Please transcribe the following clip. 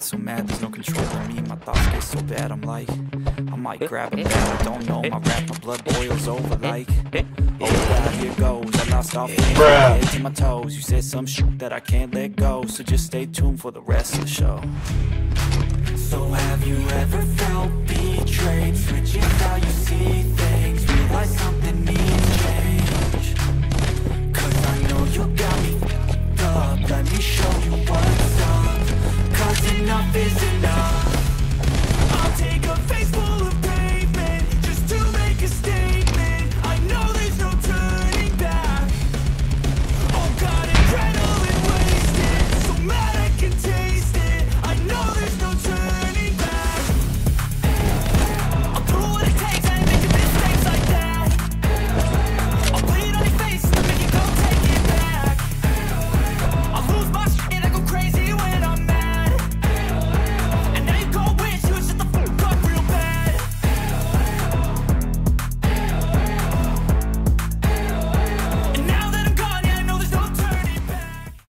So mad, there's no control of me. My thoughts get so bad, I'm like, I might grab a bat, I don't know. My rap, my blood boils over like, oh wow, here goes. I lost all feeling, head to my toes. You said some shit that I can't let go, so just stay tuned for the rest of the show. So have you ever felt betrayed? Switching how you see things, realize something needs change. Cause I know you got me up, let me show you what's up. Enough is enough.